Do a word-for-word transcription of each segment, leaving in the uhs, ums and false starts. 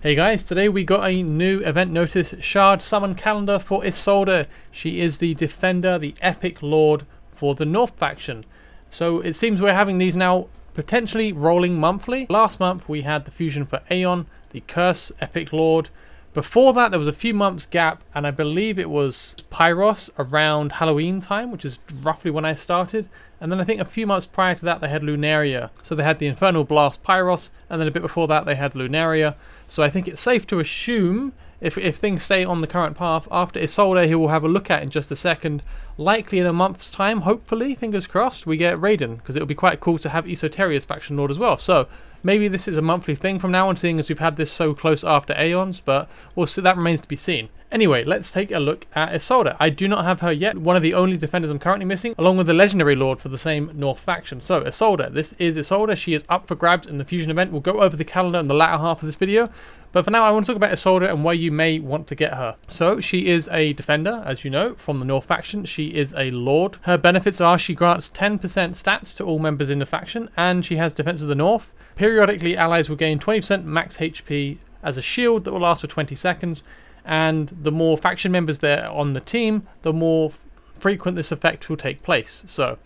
Hey guys, today we got a new event notice shard summon calendar for Isolde. She is the defender, the epic lord for the North faction. So it seems we're having these now potentially rolling monthly. Last month we had the fusion for Aeon, the curse epic lord. Before that there was a few months gap and I believe it was Pyros around Halloween time, which is roughly when I started. And then I think a few months prior to that they had Lunaria. So they had the Infernal Blast Pyros, and then a bit before that they had Lunaria. So I think it's safe to assume, if, if things stay on the current path, after Isolde, who we'll have a look at in just a second, likely in a month's time, hopefully, fingers crossed, we get Raiden, because it would be quite cool to have Esoteria's faction lord as well. So maybe this is a monthly thing from now on, seeing as we've had this so close after Aeons, but we'll see, that remains to be seen. Anyway, let's take a look at Isolde. I do not have her yet, one of the only defenders I'm currently missing, along with the legendary lord for the same North faction. So Isolde, this is Isolde. She is up for grabs in the fusion event. We'll go over the calendar in the latter half of this video. But for now, I want to talk about Isolde and where you may want to get her. So she is a defender, as you know, from the North faction. She is a lord. Her benefits are she grants ten percent stats to all members in the faction, and she has Defense of the North. Periodically, allies will gain twenty percent max H P as a shield that will last for twenty seconds, and the more faction members there on the team, the more frequent this effect will take place. So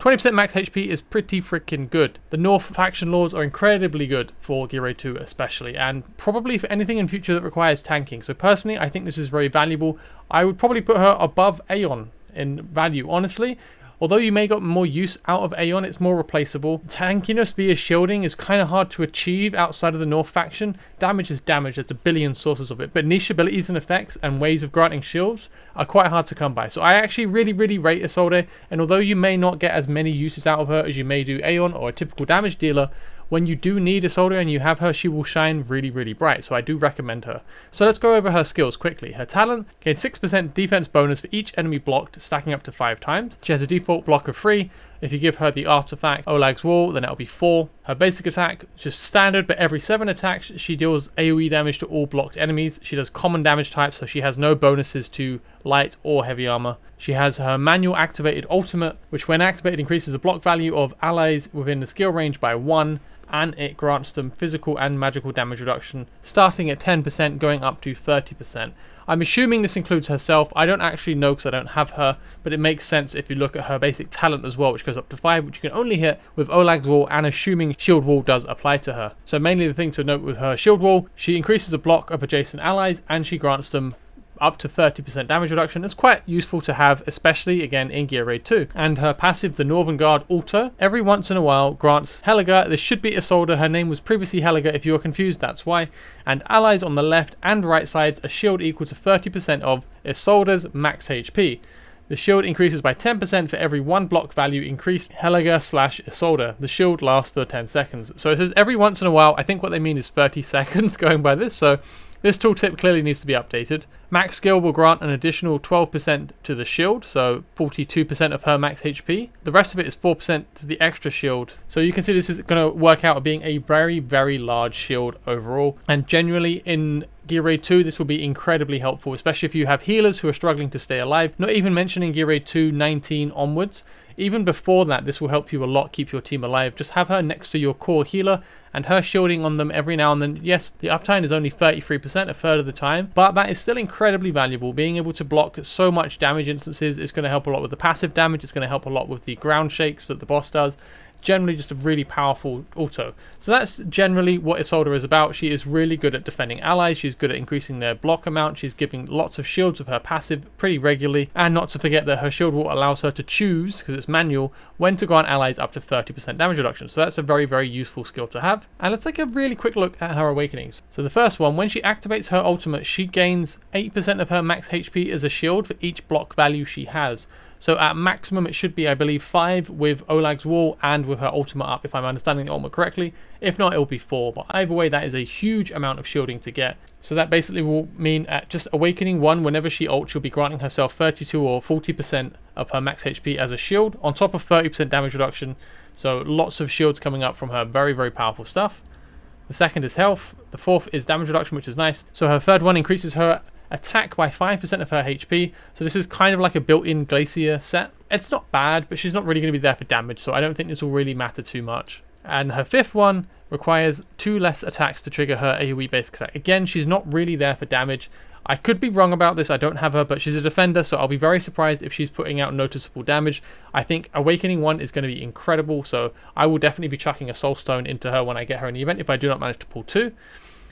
twenty percent max H P is pretty freaking good. The North faction lords are incredibly good for Gear two especially, and probably for anything in future that requires tanking. So personally, I think this is very valuable. I would probably put her above Aeon in value, honestly. Although you may get more use out of Aeon, it's more replaceable. Tankiness via shielding is kind of hard to achieve outside of the North faction. Damage is damage, there's a billion sources of it. But niche abilities and effects and ways of granting shields are quite hard to come by. So I actually really, really rate Isolde. And although you may not get as many uses out of her as you may do Aeon or a typical damage dealer, when you do need Isolde and you have her, she will shine really, really bright. So I do recommend her. So let's go over her skills quickly. Her talent gains six percent defense bonus for each enemy blocked, stacking up to five times. She has a default block of three. If you give her the artifact Olag's wall, then it'll be four. Her basic attack, just standard, but every seven attacks, she deals AoE damage to all blocked enemies. She does common damage types, so she has no bonuses to light or heavy armor. She has her manual activated ultimate, which when activated increases the block value of allies within the skill range by one, and it grants them physical and magical damage reduction, starting at ten percent, going up to thirty percent. I'm assuming this includes herself. I don't actually know because I don't have her, but it makes sense if you look at her basic talent as well, which goes up to five, which you can only hit with Olag's wall, and assuming shield wall does apply to her. So mainly the thing to note with her shield wall, she increases the block of adjacent allies, and she grants them up to thirty percent damage reduction. It's quite useful to have, especially again in Gear Raid two. And her passive, the Northern Guard Altar, every once in a while grants Heliga. This should be Isolde. Her name was previously Heliga. If you are confused, that's why. And allies on the left and right sides a shield equal to thirty percent of Isolde's max H P. The shield increases by ten percent for every one block value increased Heliger slash Isolde. The shield lasts for ten seconds. So it says every once in a while. I think what they mean is thirty seconds going by this. So this tooltip clearly needs to be updated. Max skill will grant an additional twelve percent to the shield, so forty-two percent of her max H P. The rest of it is four percent to the extra shield. So you can see this is going to work out being a very, very large shield overall. And generally in Gear Raid two, this will be incredibly helpful, especially if you have healers who are struggling to stay alive. Not even mentioning Gear Raid two nineteen onwards. Even before that, this will help you a lot, keep your team alive. Just have her next to your core healer and her shielding on them every now and then. Yes, the uptime is only thirty-three percent, a third of the time, but that is still incredibly valuable. Being able to block so much damage instances is going to help a lot with the passive damage. It's going to help a lot with the ground shakes that the boss does. Generally just a really powerful auto. So that's generally what Isolde is about. She is really good at defending allies. She's good at increasing their block amount. She's giving lots of shields with her passive pretty regularly. And not to forget that her shield wall allows her to choose, because it's manual, when to grant allies up to thirty percent damage reduction. So that's a very, very useful skill to have. And let's take a really quick look at her awakenings. So the first one, when she activates her ultimate, she gains eight percent of her max H P as a shield for each block value she has. So at maximum, it should be, I believe, five with Olag's wall and with her ultimate up, if I'm understanding the ultimate correctly. If not, it'll be four. But either way, that is a huge amount of shielding to get. So that basically will mean at just Awakening one, whenever she ults, she'll be granting herself thirty-two or forty percent of her max H P as a shield, on top of thirty percent damage reduction. So lots of shields coming up from her. Very, very powerful stuff. The second is health. The fourth is damage reduction, which is nice. So her third one increases her attack by five percent of her H P. So this is kind of like a built-in Glacier set. It's not bad, but she's not really going to be there for damage, so I don't think this will really matter too much. And her fifth one requires two less attacks to trigger her AoE basic attack. Again, she's not really there for damage. I could be wrong about this, I don't have her, but she's a defender, so I'll be very surprised if she's putting out noticeable damage. I think Awakening one is going to be incredible, so I will definitely be chucking a Soul Stone into her when I get her in the event if I do not manage to pull two.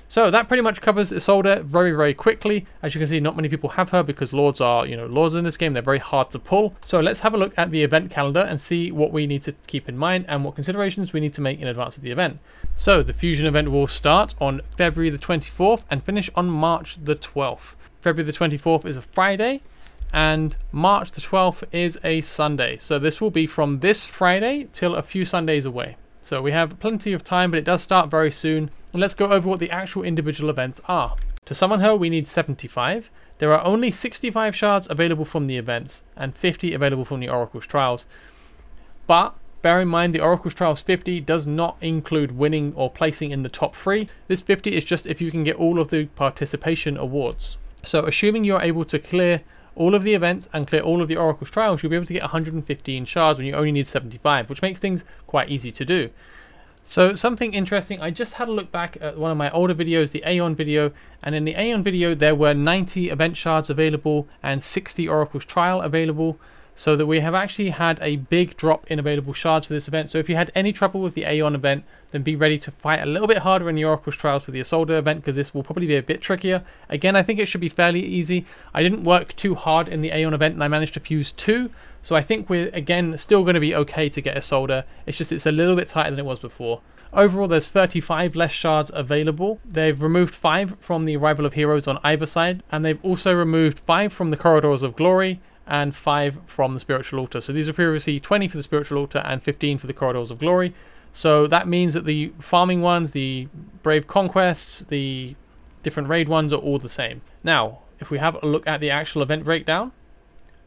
So that pretty much covers Isolde very, very quickly. As you can see, not many people have her because Lords are, you know, Lords in this game. They're very hard to pull. So let's have a look at the event calendar and see what we need to keep in mind and what considerations we need to make in advance of the event. So the Fusion event will start on February the twenty-fourth and finish on March the twelfth. February the twenty-fourth is a Friday and March the twelfth is a Sunday. So this will be from this Friday till a few Sundays away. So we have plenty of time, but it does start very soon. And let's go over what the actual individual events are. To summon her, we need seventy-five. There are only sixty-five shards available from the events and fifty available from the Oracle's Trials. But bear in mind, the Oracle's Trials fifty does not include winning or placing in the top three. This fifty is just if you can get all of the participation awards. So assuming you're able to clear all of the events and clear all of the Oracle's Trials, you'll be able to get one hundred fifteen shards when you only need seventy-five, which makes things quite easy to do. So something interesting, I just had a look back at one of my older videos, the Aeon video, and in the Aeon video there were ninety event shards available and sixty Oracle's Trial available, so that we have actually had a big drop in available shards for this event. So if you had any trouble with the Aeon event, then be ready to fight a little bit harder in the Oracle's Trials for the Isolde event, because this will probably be a bit trickier. Again, I think it should be fairly easy. I didn't work too hard in the Aeon event and I managed to fuse two, so I think we're, again, still going to be okay to get Isolde. It's just it's a little bit tighter than it was before. Overall, there's thirty-five less shards available. They've removed five from the Arrival of Heroes on either side, and they've also removed five from the Corridors of Glory, and five from the Spiritual Altar. So these are previously twenty for the Spiritual Altar and fifteen for the Corridors of Glory. So that means that the farming ones, the Brave Conquests, the different raid ones are all the same. Now, if we have a look at the actual event breakdown,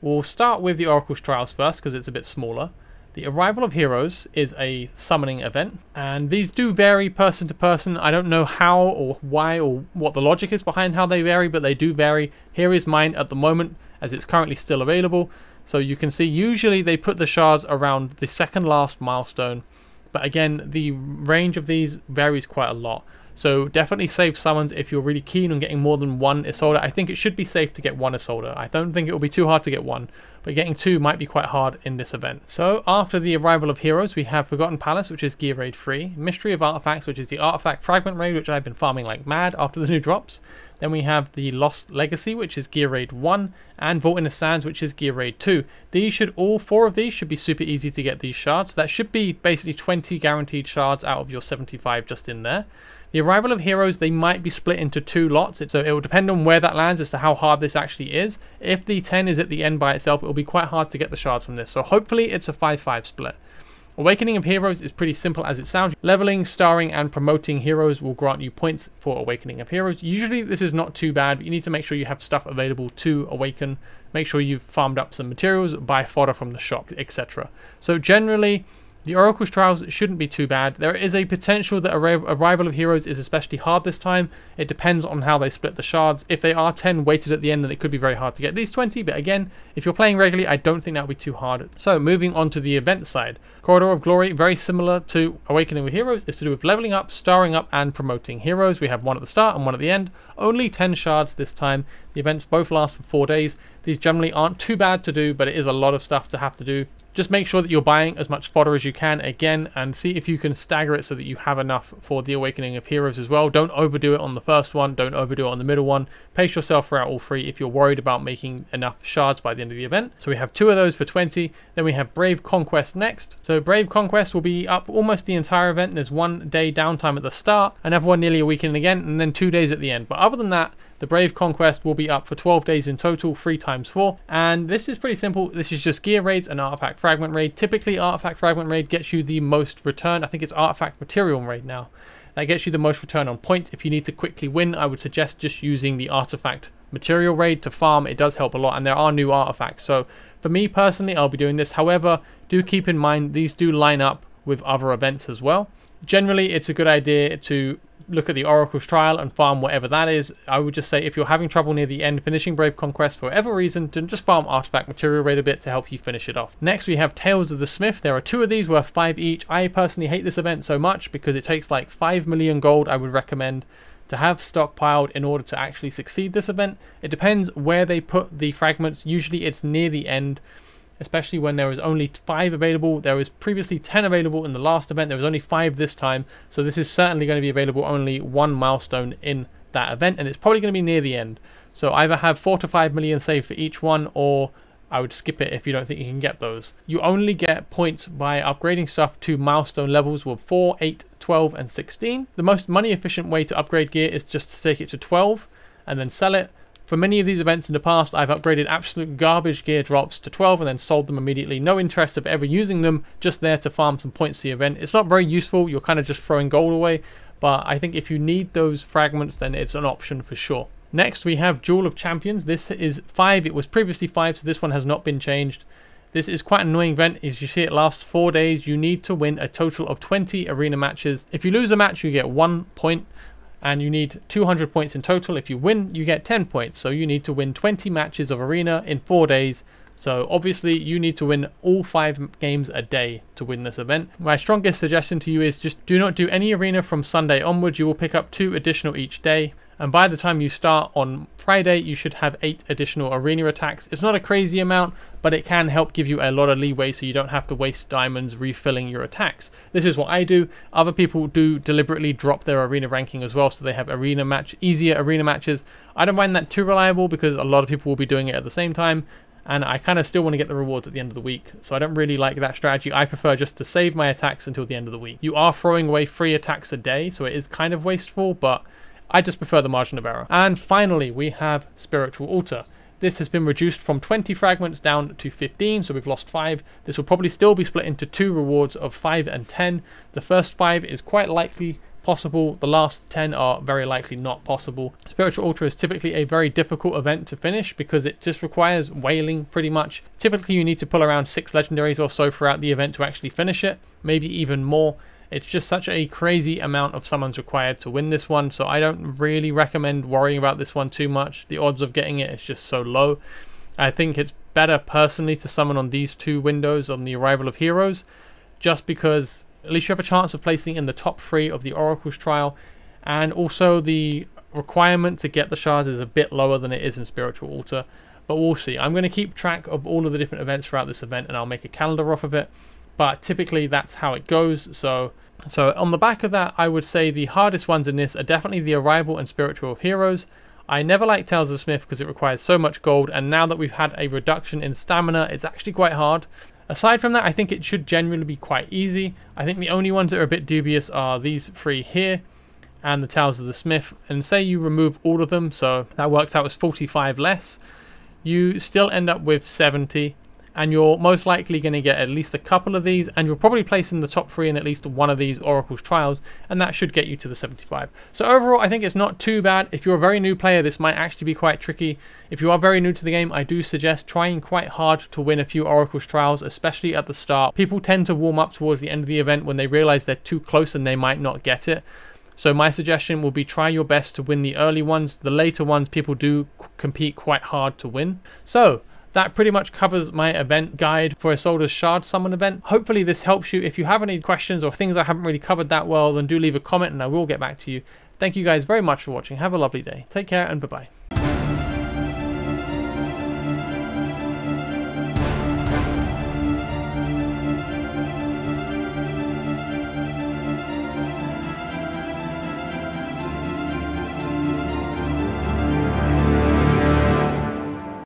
we'll start with the Oracle's Trials first because it's a bit smaller. The Arrival of Heroes is a summoning event, and these do vary person to person. I don't know how or why or what the logic is behind how they vary, but they do vary. Here is mine at the moment, as it's currently still available. So you can see usually they put the shards around the second last milestone, but again the range of these varies quite a lot. So definitely save summons if you're really keen on getting more than one Isolde. I think it should be safe to get one Isolde. I don't think it will be too hard to get one, but getting two might be quite hard in this event. So after the Arrival of Heroes we have Forgotten Palace, which is Gear Raid three, Mystery of Artifacts, which is the Artifact Fragment Raid, which I've been farming like mad after the new drops. Then we have the Lost Legacy, which is Gear Raid one, and Vault in the Sands, which is Gear Raid two. These should, all four of these should be super easy to get these shards. That should be basically twenty guaranteed shards out of your seventy-five just in there. The Arrival of Heroes, they might be split into two lots, so it will depend on where that lands as to how hard this actually is. If the ten is at the end by itself, it will be quite hard to get the shards from this, so hopefully it's a five five split. Awakening of Heroes is pretty simple as it sounds. Leveling, starring, and promoting heroes will grant you points for Awakening of Heroes. Usually this is not too bad, but you need to make sure you have stuff available to awaken. Make sure you've farmed up some materials, buy fodder from the shop, et cetera. So generally, the Oracle's Trials shouldn't be too bad. There is a potential that Arrival of Heroes is especially hard this time. It depends on how they split the shards. If they are ten weighted at the end, then it could be very hard to get these twenty, but again, if you're playing regularly, I don't think that will be too hard. So moving on to the event side. Corridor of Glory, very similar to Awakening of Heroes, is to do with leveling up, starring up, and promoting heroes. We have one at the start and one at the end. Only ten shards this time. The events both last for four days. These generally aren't too bad to do, but it is a lot of stuff to have to do. Just make sure that you're buying as much fodder as you can again, and see if you can stagger it so that you have enough for the Awakening of Heroes as well. Don't overdo it on the first one, don't overdo it on the middle one. Pace yourself throughout all three if you're worried about making enough shards by the end of the event. So we have two of those for twenty. Then we have Brave Conquest next. So Brave Conquest will be up almost the entire event. There's one day downtime at the start, another one nearly a weekend again, and then two days at the end. But other than that, the Brave Conquest will be up for twelve days in total, three times four. And this is pretty simple. This is just gear raids and artifact fragment raid. Typically, artifact fragment raid gets you the most return. I think it's artifact material raid now. That gets you the most return on points. If you need to quickly win, I would suggest just using the artifact material raid to farm. It does help a lot, and there are new artifacts. So for me personally, I'll be doing this. However, do keep in mind, these do line up with other events as well. Generally, it's a good idea to look at the Oracle's Trial and farm whatever that is. I would just say if you're having trouble near the end finishing Brave Conquest for whatever reason, then just farm Artifact Material Raid a bit to help you finish it off. Next we have Tales of the Smith. There are two of these worth five each. I personally hate this event so much because it takes like five million gold I would recommend to have stockpiled in order to actually succeed this event. It depends where they put the fragments. Usually it's near the end, especially when there is only five available. There was previously ten available in the last event. There was only five this time. So this is certainly going to be available only one milestone in that event, and it's probably going to be near the end. So either have four to five million saved for each one, or I would skip it if you don't think you can get those. You only get points by upgrading stuff to milestone levels with four, eight, twelve, and sixteen. The most money efficient way to upgrade gear is just to take it to twelve and then sell it. For many of these events in the past, I've upgraded absolute garbage gear drops to twelve and then sold them immediately. No interest of ever using them, just there to farm some points to the event. It's not very useful, you're kind of just throwing gold away, but I think if you need those fragments, then it's an option for sure. Next we have Duel of Champions. This is five, it was previously five, so this one has not been changed. This is quite an annoying event. As you see, it lasts four days. You need to win a total of twenty arena matches. If you lose a match, you get one point, and you need two hundred points in total. If you win, you get ten points, so you need to win twenty matches of arena in four days. So obviously you need to win all five games a day to win this event. My strongest suggestion to you is just do not do any arena from Sunday onwards. You will pick up two additional each day. And by the time you start on Friday, you should have eight additional arena attacks. It's not a crazy amount, but it can help give you a lot of leeway so you don't have to waste diamonds refilling your attacks. This is what I do. Other people do deliberately drop their arena ranking as well, so they have arena match, easier arena matches. I don't find that too reliable because a lot of people will be doing it at the same time, and I kind of still want to get the rewards at the end of the week, so I don't really like that strategy. I prefer just to save my attacks until the end of the week. You are throwing away three attacks a day, so it is kind of wasteful, but I just prefer the margin of error. And finally, we have Spiritual Altar. This has been reduced from twenty fragments down to fifteen, so we've lost five. This will probably still be split into two rewards of five and ten. The first five is quite likely possible. The last ten are very likely not possible. Spiritual Altar is typically a very difficult event to finish because it just requires wailing pretty much. Typically, you need to pull around six legendaries or so throughout the event to actually finish it, maybe even more. It's just such a crazy amount of summons required to win this one, so I don't really recommend worrying about this one too much. The odds of getting it is just so low. I think it's better personally to summon on these two windows on the arrival of heroes, just because at least you have a chance of placing in the top three of the Oracle's Trial, and also the requirement to get the shards is a bit lower than it is in Spiritual Altar, but we'll see. I'm going to keep track of all of the different events throughout this event, and I'll make a calendar off of it. But typically that's how it goes. So so on the back of that, I would say the hardest ones in this are definitely the Arrival and Spiritual of Heroes. I never liked Tales of Smith because it requires so much gold, and now that we've had a reduction in stamina, it's actually quite hard. Aside from that, I think it should generally be quite easy. I think the only ones that are a bit dubious are these three here and the Tales of the Smith, and say you remove all of them, so that works out as forty-five less. You still end up with seventy. And you're most likely going to get at least a couple of these, and you'll probably place in the top three in at least one of these Oracle's Trials, and that should get you to the seventy-five. So overall, I think it's not too bad. If you're a very new player, this might actually be quite tricky. If you are very new to the game, I do suggest trying quite hard to win a few Oracle's Trials, especially at the start. People tend to warm up towards the end of the event when they realize they're too close and they might not get it. So my suggestion will be try your best to win the early ones. The later ones, people do compete quite hard to win. So that pretty much covers my event guide for Isolde's Shard Summon event. Hopefully this helps you. If you have any questions or things I haven't really covered that well, then do leave a comment and I will get back to you. Thank you guys very much for watching. Have a lovely day. Take care and bye-bye.